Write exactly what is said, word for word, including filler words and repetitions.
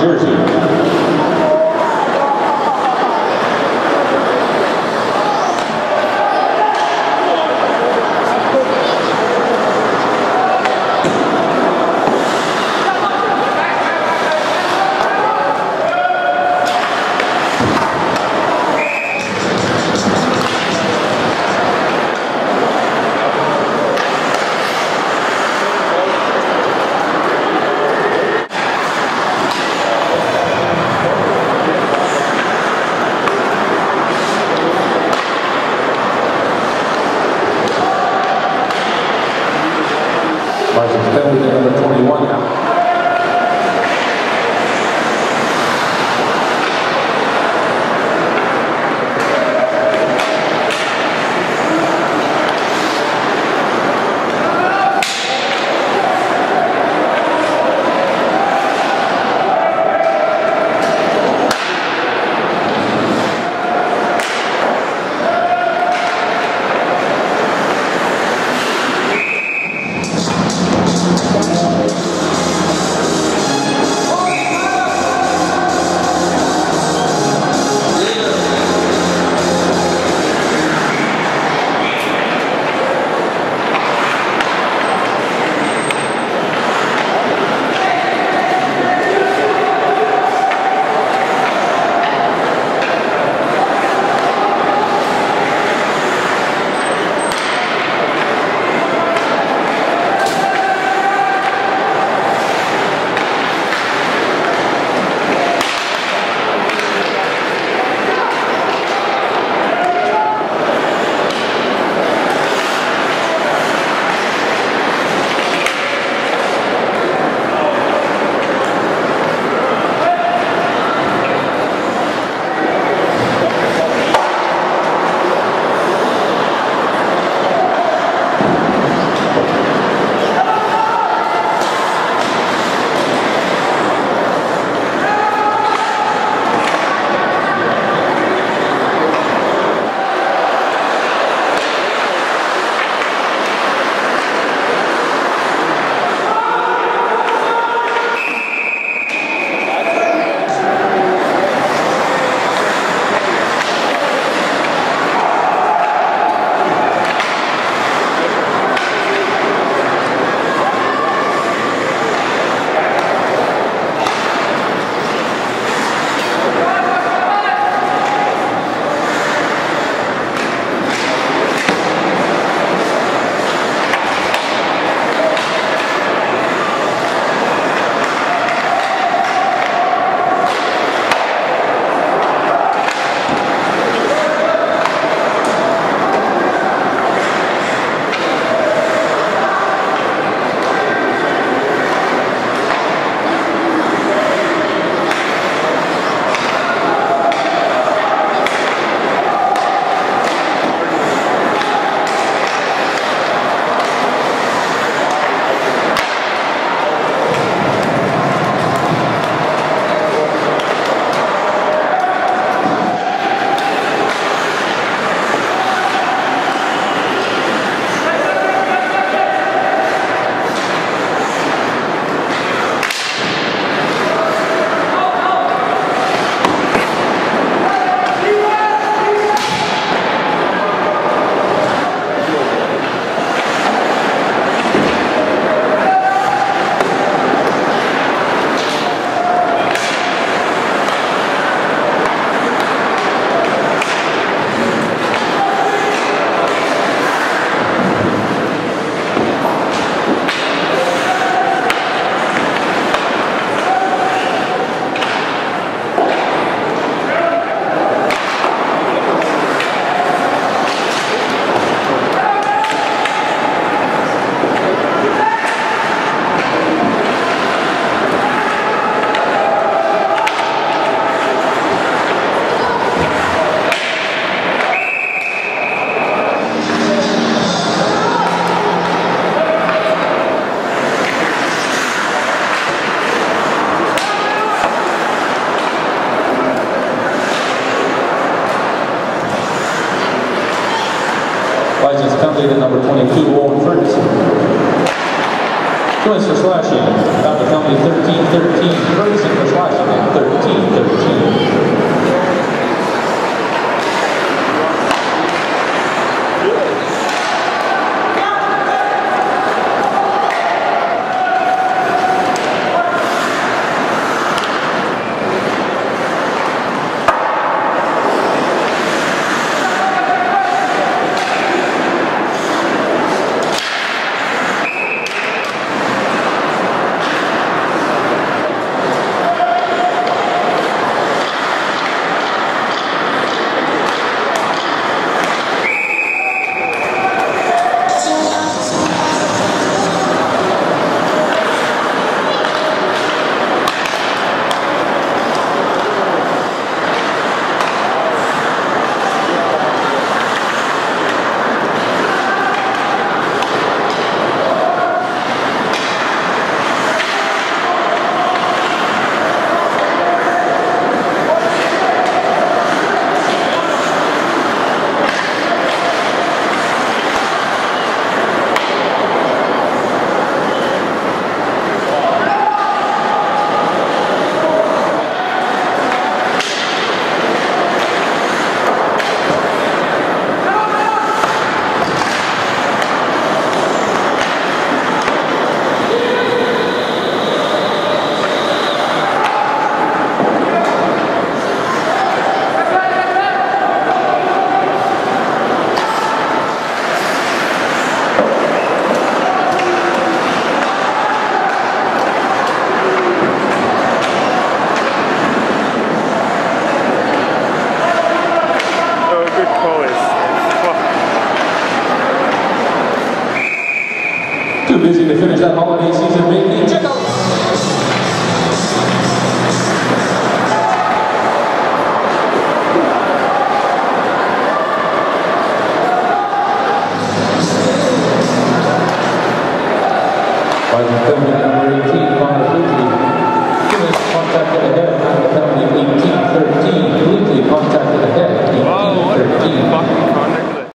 Jersey. License completed number twenty-two, Walton Ferguson. Twister slashing, about to come to thirteen thirteen. Very simple slice again, thirteen thirteen. Too busy to finish that holiday season making. Check out. By the